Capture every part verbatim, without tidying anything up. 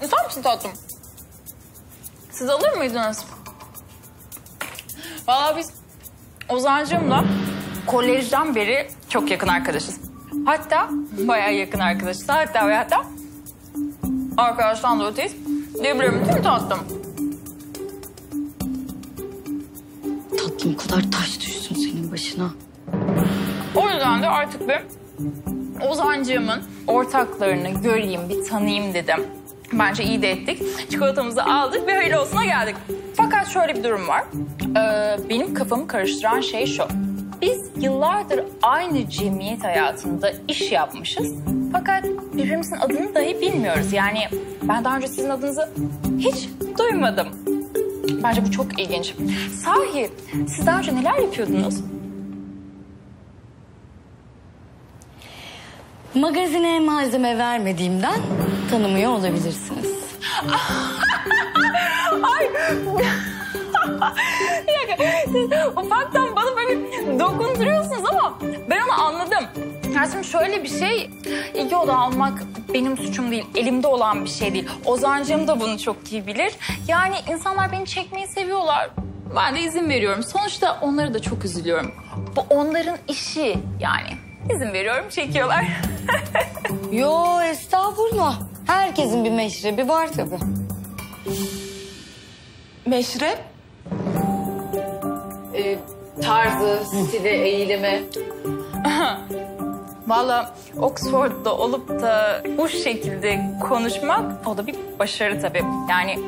Sen misin tatlım? Siz alır mıydınız? Vallahi biz Ozancığımla kolejden beri çok yakın arkadaşız. Hatta bayağı yakın arkadaşız. Hatta ve hatta arkadaştan da öteyiz. Devremi değil mi tatlım? Tatlım, o kadar taş düşsün senin başına. O yüzden de artık bir Ozancığımın ortaklarını göreyim, bir tanıyayım dedim. Bence iyi de ettik. Çikolatamızı aldık ve hayırlı olsuna geldik. Fakat şöyle bir durum var. Ee, benim kafamı karıştıran şey şu. Biz yıllardır aynı cemiyet hayatında iş yapmışız. Fakat birbirimizin adını dahi bilmiyoruz. Yani ben daha önce sizin adınızı hiç duymadım. Bence bu çok ilginç. Sahi siz daha önce neler yapıyordunuz? Magazine malzeme vermediğimden tanımıyor olabilirsiniz. Ay. Bir dakika. Siz ufaktan bana böyle dokunduruyorsunuz ama ben onu anladım. Tersim şöyle bir şey, ilgi odağı almak benim suçum değil, elimde olan bir şey değil. Ozancığım da bunu çok iyi bilir. Yani insanlar beni çekmeyi seviyorlar. Ben de izin veriyorum. Sonuçta onları da çok üzülüyorum. Bu onların işi yani. İzin veriyorum, çekiyorlar. Yo, estağfurullah. Herkesin bir meşrebi var tabii. Meşrep? Ee, tarzı, stili, eğilimi. Valla Oxford'da olup da bu şekilde konuşmak o da bir başarı tabii. Yani...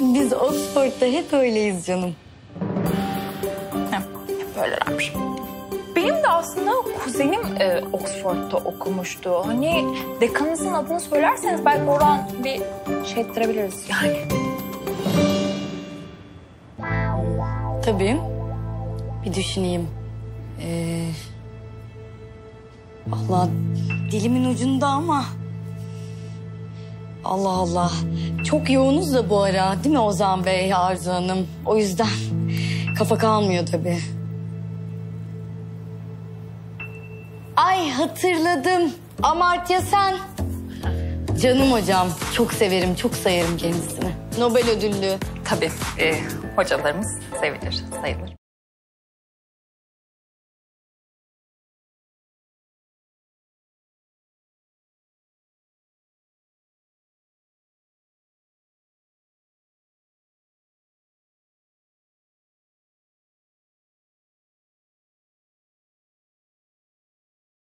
Biz Oxford'da hep öyleyiz canım. Böylelermiş. Benim de aslında kuzenim e, Oxford'da okumuştu. Hani dekanınızın adını söylerseniz belki oradan bir şey ettirebiliriz yani. Tabii. Bir düşüneyim. Ee, Allah dilimin ucunda ama... Allah Allah. Çok yoğunuz da bu ara değil mi Ozan Bey, Arzu Hanım? O yüzden kafa kalmıyor tabii. Ay hatırladım. Amartya sen. Canım hocam. Çok severim, çok sayarım kendisini. Nobel ödüllü. Tabii e, hocalarımız sevilir, sayılır.